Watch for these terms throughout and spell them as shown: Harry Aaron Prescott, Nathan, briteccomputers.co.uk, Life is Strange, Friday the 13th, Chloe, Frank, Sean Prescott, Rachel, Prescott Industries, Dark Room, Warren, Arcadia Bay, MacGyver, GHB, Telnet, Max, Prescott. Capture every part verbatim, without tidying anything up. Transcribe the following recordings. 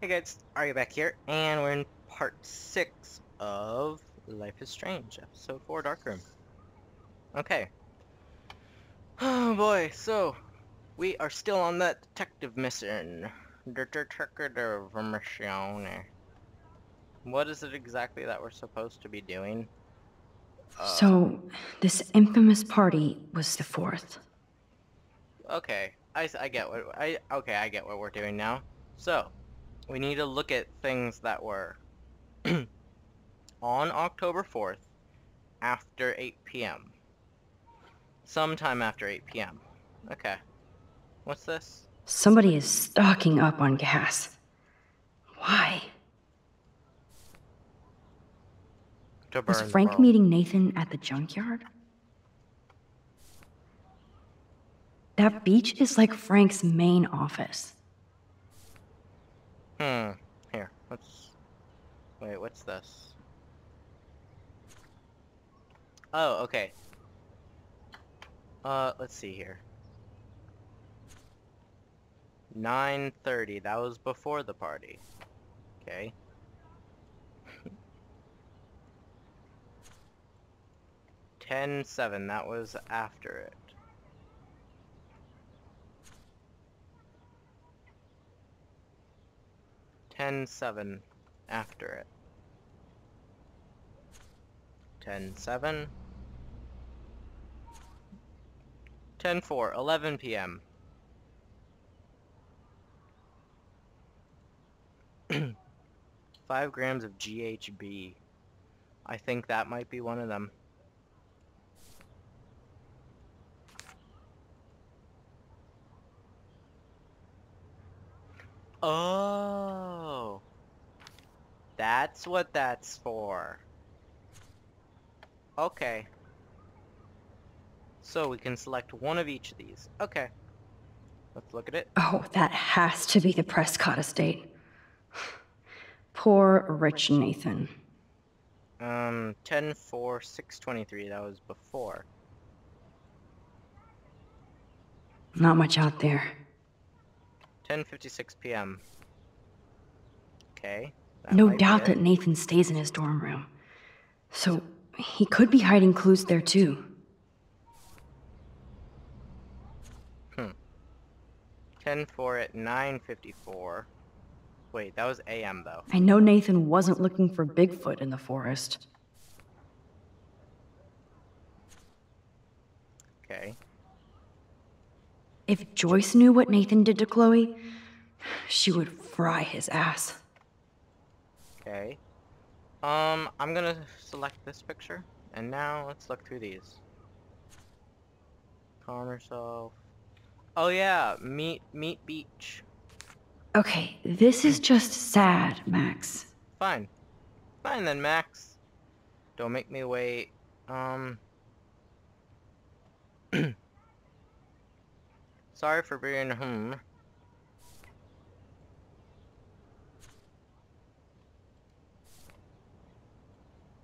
Hey guys, Arya back here, and we're in part six of Life is Strange, episode four, Dark Room. Okay. Oh boy, so, we are still on that detective mission. Detective mission. What is it exactly that we're supposed to be doing? Uh, so, this infamous party was the fourth. Okay, I, I get what, I, okay, I get what we're doing now. So, we need to look at things that were on October fourth after eight p m Sometime after eight p m Okay. What's this? Somebody is stocking up on gas. Why? To burn. Was Frank meeting Nathan at the junkyard? That beach is like Frank's main office. Hmm. Here. Let's... Wait, what's this? Oh, okay. Uh, let's see here. nine thirty. That was before the party. Okay. ten seven. That was after it. ten seven after it. ten seven. ten four. eleven p m Five grams of G H B. I think that might be one of them. Oh, that's what that's for. Okay. So we can select one of each of these. Okay. Let's look at it. Oh, that has to be the Prescott estate. Poor rich Nathan. Um, ten four, six twenty-three, that was before. Not much out there. ten fifty-six p m Okay. No doubt that Nathan stays in his dorm room. So, he could be hiding clues there too. Hmm. ten four at nine fifty-four. Wait, that was a m though. I know Nathan wasn't looking for Bigfoot in the forest. Okay. If Joyce knew what Nathan did to Chloe, she would fry his ass. Okay. Um, I'm gonna select this picture, and now let's look through these. Calm yourself. Oh yeah, meet, meet beach. Okay, this is just sad, Max. Fine. Fine then, Max. Don't make me wait. Um... Sorry for being home.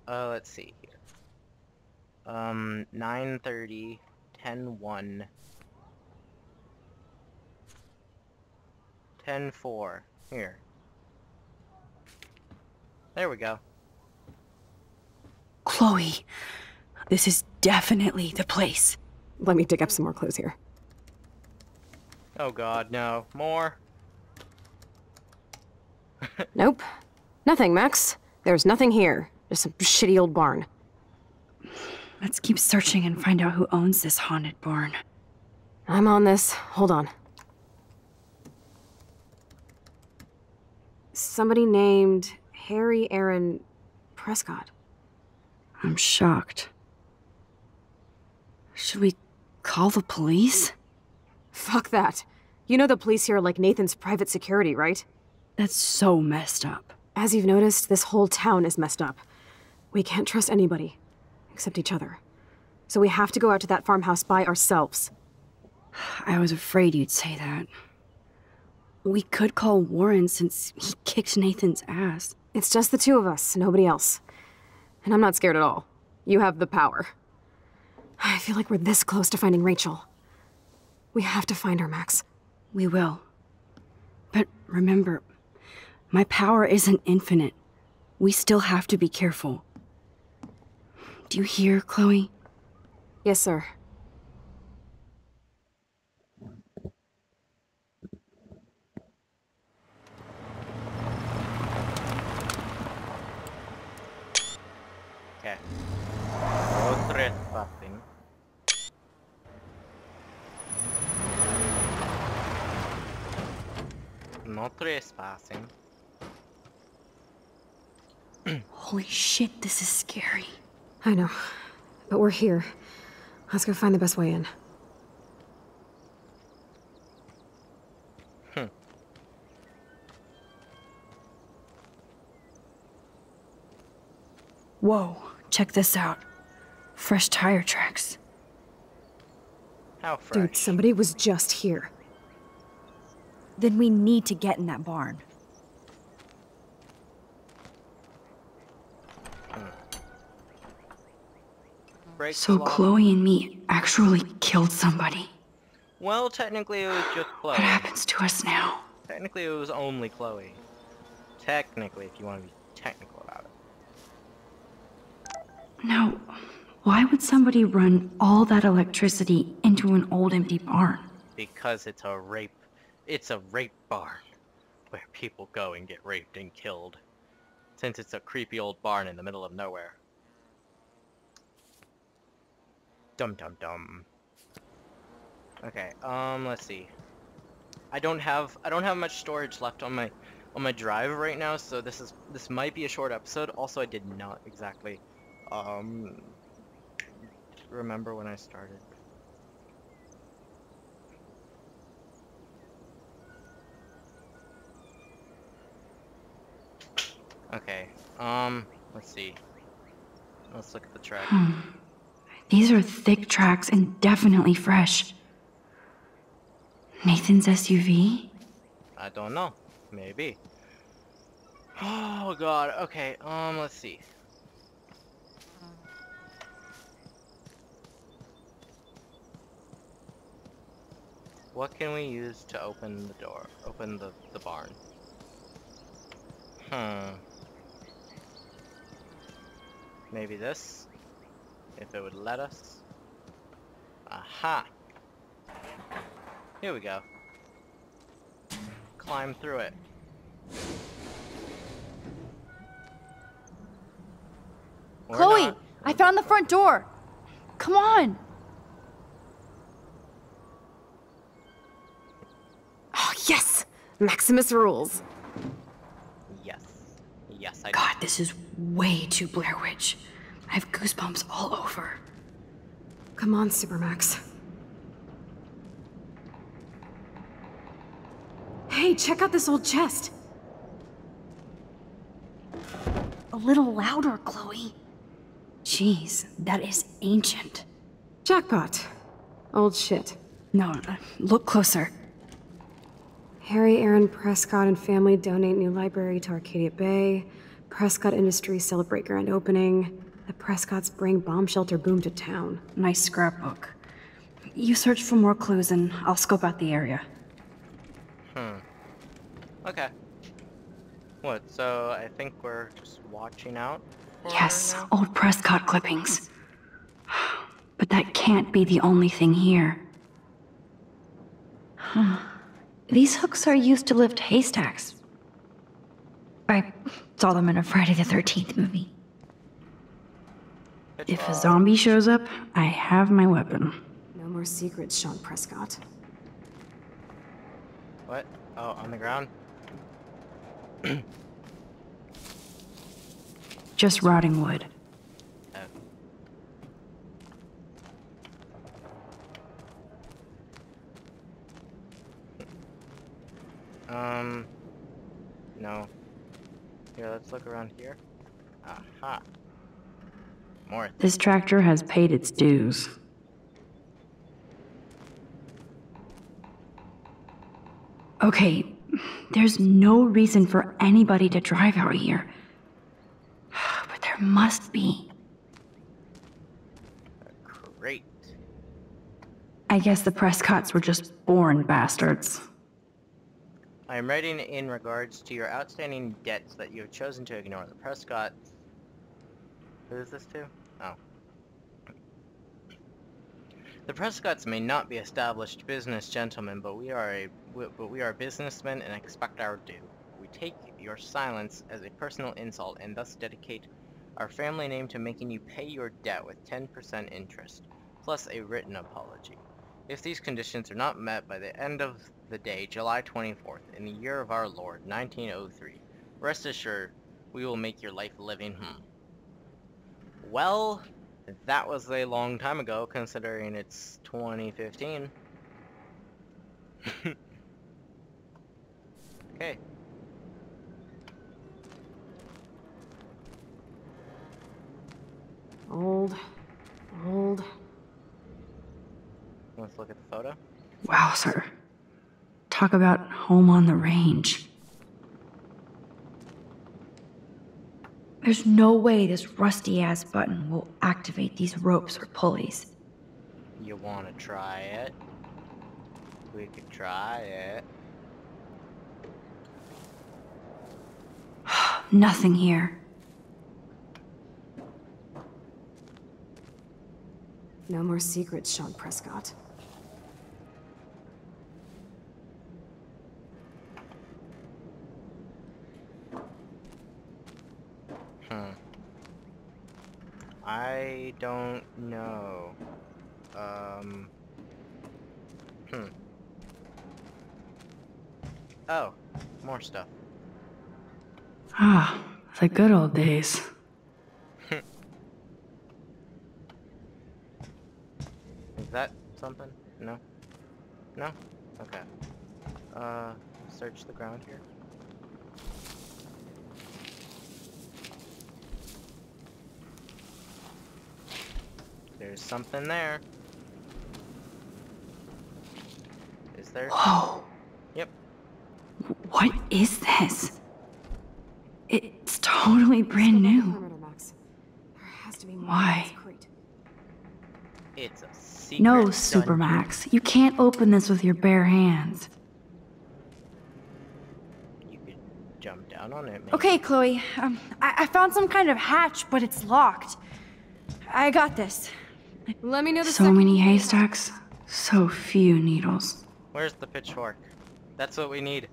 Uh, let's see here. Um, nine thirty, ten one, ten four. Here. There we go. Chloe, this is definitely the place. Let me dig up some more clues here. Oh god, no. More? Nope. Nothing, Max. There's nothing here. Just some shitty old barn. Let's keep searching and find out who owns this haunted barn. I'm on this. Hold on. Somebody named Harry Aaron Prescott. I'm shocked. Should we call the police? Fuck that. You know the police here are like Nathan's private security, right? That's so messed up. As you've noticed, this whole town is messed up. We can't trust anybody, except each other. So we have to go out to that farmhouse by ourselves. I was afraid you'd say that. We could call Warren since he kicked Nathan's ass. It's just the two of us, nobody else. And I'm not scared at all. You have the power. I feel like we're this close to finding Rachel. We have to find her, Max. We will. But remember, My power isn't infinite. We still have to be careful. Do you hear, Chloe? Yes, sir. Okay. No trespassing. No trespassing. Holy shit, this is scary. I know, but we're here. Let's go find the best way in. Hmm. Whoa, check this out. Fresh tire tracks. How fresh? Dude, somebody was just here. Then we need to get in that barn. So Chloe and me actually killed somebody. Well, technically it was just Chloe. What happens to us now? Technically it was only Chloe. Technically, if you want to be technical about it. Now, why would somebody run all that electricity into an old empty barn? Because it's a rape. It's a rape barn where people go and get raped and killed. Since it's a creepy old barn in the middle of nowhere. Dum dum dum. Okay, um, let's see. I don't have I don't have much storage left on my on my drive right now, so this is this might be a short episode. Also, I did not exactly um remember when I started. Okay, um, let's see. Let's look at the track. These are thick tracks and definitely fresh. Nathan's S U V? I don't know. Maybe. Oh god. Okay. Um. Let's see. What can we use to open the door? Open the the barn. Hmm. Maybe this. If it would let us. Aha! Here we go. Climb through it. Or Chloe! Not. I found the front door! Come on! Oh, yes! Maximus rules! Yes. Yes, I God, this is way too Blair Witch. I have goosebumps all over. Come on, Supermax. Hey, check out this old chest. A little louder, Chloe. Jeez, that is ancient. Jackpot. Old shit. No, no, look closer. Harry Aaron Prescott and family donate new library to Arcadia Bay. Prescott Industries celebrate grand opening. The Prescott's bring bomb shelter boom to town. Nice scrapbook. You search for more clues and I'll scope out the area. Hmm. Okay. What, so I think we're just watching out? Yes, old Prescott clippings. But that can't be the only thing here. Huh. These hooks are used to lift haystacks. I saw them in a Friday the thirteenth movie. If a zombie shows up, I have my weapon. No more secrets, Sean Prescott. What? Oh, on the ground? Just rotting wood. Oh. Um, no. Here, let's look around here. Aha. More. This tractor has paid its dues. Okay, there's no reason for anybody to drive out here. But there must be. Great. I guess the Prescotts were just born bastards. I am writing in regards to your outstanding debts that you have chosen to ignore. The Prescott... Who is this to? Oh. The Prescotts may not be established business gentlemen, but we are a, but we are businessmen and expect our due. We take your silence as a personal insult and thus dedicate our family name to making you pay your debt with ten percent interest, plus a written apology. If these conditions are not met by the end of the day, July twenty-fourth, in the year of our Lord, nineteen oh three, rest assured, we will make your life living hum. Well, that was a long time ago, considering it's twenty fifteen. Okay. Old, old. Let's look at the photo. Wow, sir. Talk about home on the range. There's no way this rusty-ass button will activate these ropes or pulleys. You wanna try it? We could try it. Nothing here. No more secrets, Sean Prescott. Hmm. I don't know. Um. Hmm. Oh, more stuff. Ah, the good old days. Is that something? No? No? Okay. Uh, search the ground here. There's something there. Is there? Whoa! Yep. What is this? It's totally brand new. Why? It's a secret. No, Super Max. You can't open this with your bare hands. You could jump down on it, maybe. Okay, Chloe. Um, I, I found some kind of hatch, but it's locked. I got this. Let me know the So many haystacks, so few needles. Where's the pitchfork? That's what we need.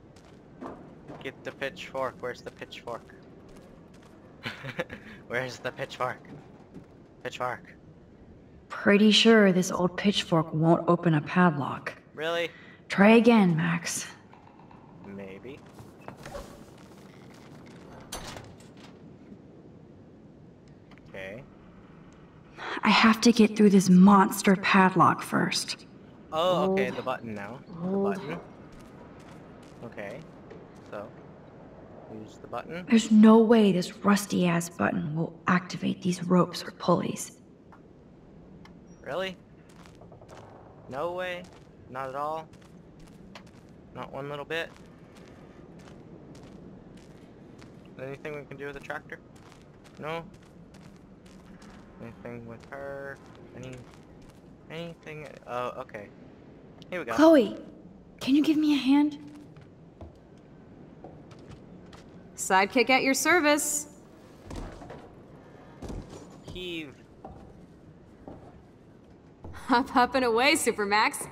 Get the pitchfork. Where's the pitchfork? Where's the pitchfork? Pitchfork. Pretty sure this old pitchfork won't open a padlock. Really? Try again, Max. Maybe. Okay. I have to get through this monster padlock first. Oh, okay, the button now. The button. Okay. So, use the button. There's no way this rusty-ass button will activate these ropes or pulleys. Really? No way? Not at all? Not one little bit? Anything we can do with the tractor? No? Anything with her? Any... Anything... Oh, okay. Here we go. Chloe! Can you give me a hand? Sidekick at your service! Heave. Hop up and away, Super Max.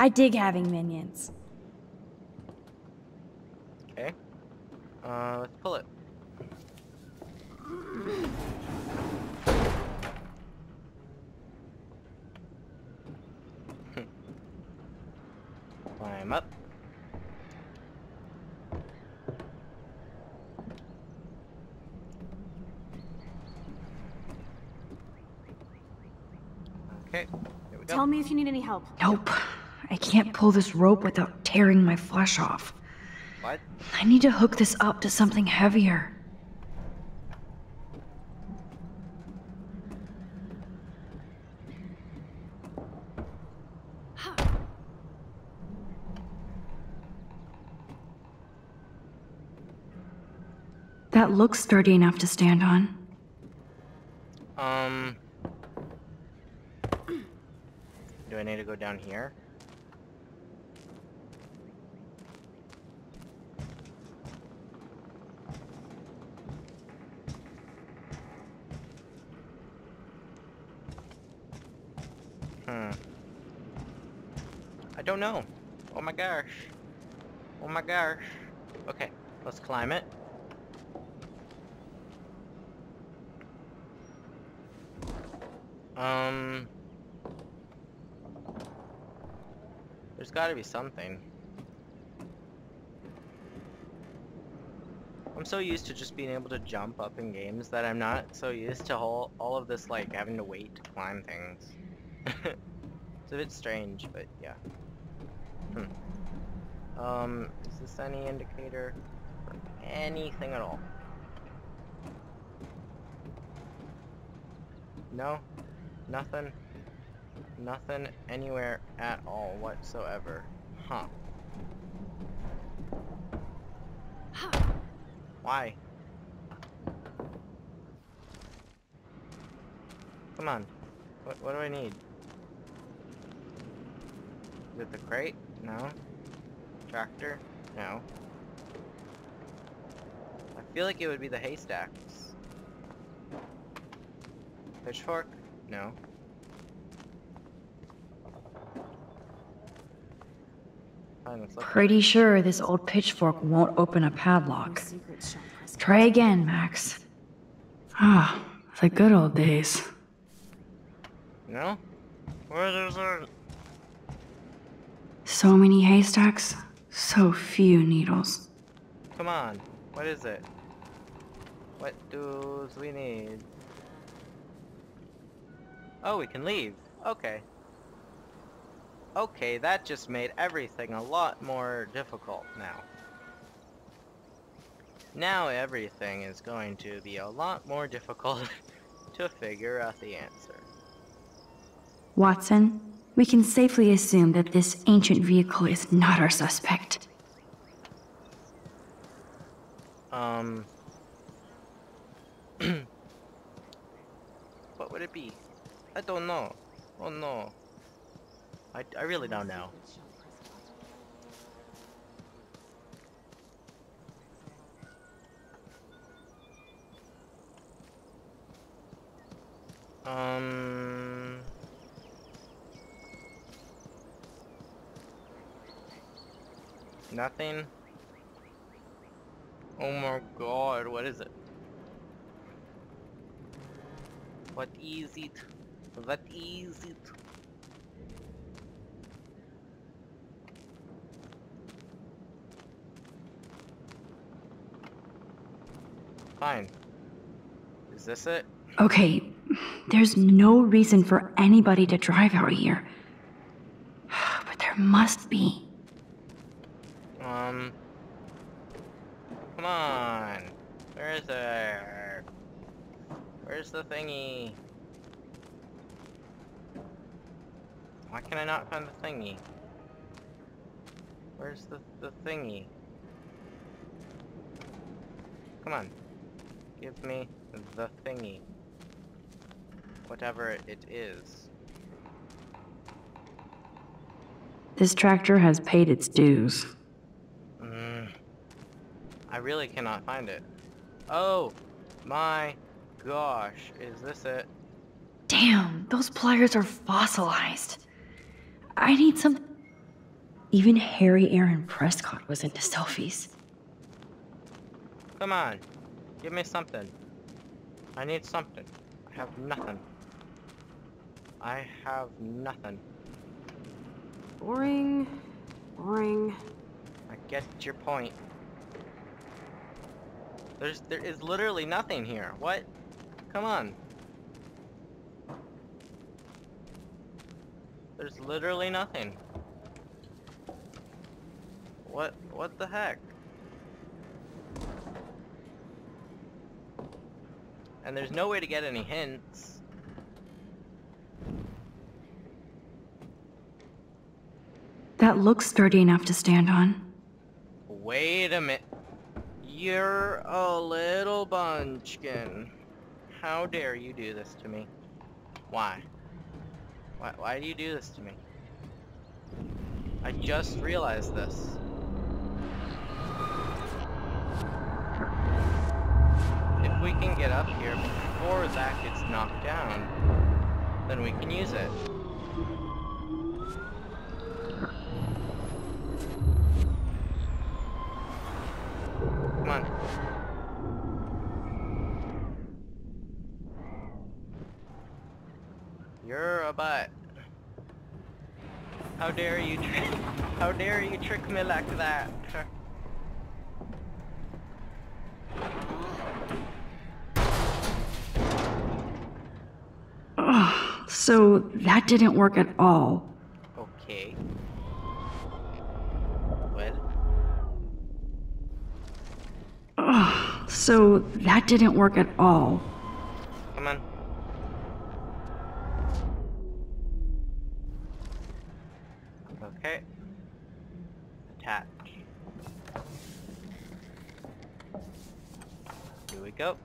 I dig having minions. Okay. Uh, let's pull it. Climb up. Okay. Tell me if you need any help. Nope. I can't pull this rope without tearing my flesh off. What? I need to hook this up to something heavier. That looks sturdy enough to stand on. Um... Do I need to go down here? don't know. Oh my gosh. Oh my gosh. Okay, let's climb it. Um... There's gotta be something. I'm so used to just being able to jump up in games that I'm not so used to all, all of this, like, having to wait to climb things. It's a bit strange, but yeah. Hmm. Um, is this any indicator for anything at all? No? Nothing? Nothing anywhere at all whatsoever. Huh. Why? Come on. What, what do I need? Is it the crate? No. Tractor? No. I feel like it would be the haystacks. Pitchfork? No. Pretty sure this old pitchfork won't open a padlock. Try again, Max. Ah, the good old days. No? Where there's there? So many haystacks, so few needles. Come on, what is it? What do we need? Oh, we can leave. Okay. Okay, that just made everything a lot more difficult now. Now everything is going to be a lot more difficult to figure out the answer. Watson, we can safely assume that this ancient vehicle is not our suspect. Um... What would it be? I don't know. Oh no. I, I really don't know. Um... Nothing? Oh my god, what is it? What is it? What is it? Fine. Is this it? Okay, there's no reason for anybody to drive out here. But there must be. Um... Come on! Where is there? Where's the thingy? Why can I not find the thingy? Where's the, the thingy? Come on. Give me the thingy. Whatever it is. This tractor has paid its dues. Mm. I really cannot find it. Oh my gosh, is this it? Damn, those pliers are fossilized. I need some... Even Harry Aaron Prescott was into selfies. Come on. Give me something. I need something. I have nothing. I have nothing. Ring. Ring. I get your point. There's, there is literally nothing here. What? Come on. There's literally nothing. What, what the heck? And there's no way to get any hints. That looks sturdy enough to stand on. Wait a minute. You're a little bunchkin. How dare you do this to me? Why? Why, why do you do this to me? I just realized this. If we can get up here before that gets knocked down, then we can use it. Come on. You're a bot. How dare you trick How dare you trick me like that? Oh, so that didn't work at all. Okay. Well. Oh, so that didn't work at all. Come on. Okay. Attack. Here we go.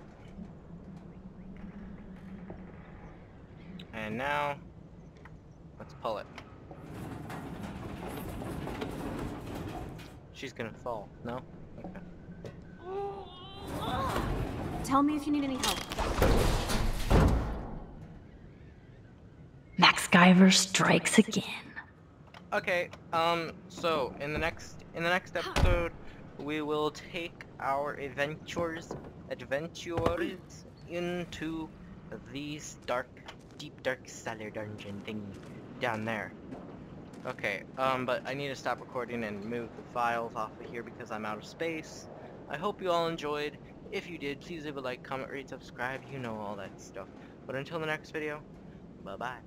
And now, let's pull it. She's gonna fall, no? Okay. Tell me if you need any help. MacGyver strikes again. Okay, um, so in the next in the next episode, we will take our adventures adventures into these dark, deep dark cellar dungeon thing down there. Okay, um, but I need to stop recording and move the files off of here because I'm out of space. I hope you all enjoyed. If you did, please leave a like, comment, rate, subscribe. You know all that stuff. But until the next video, bye bye.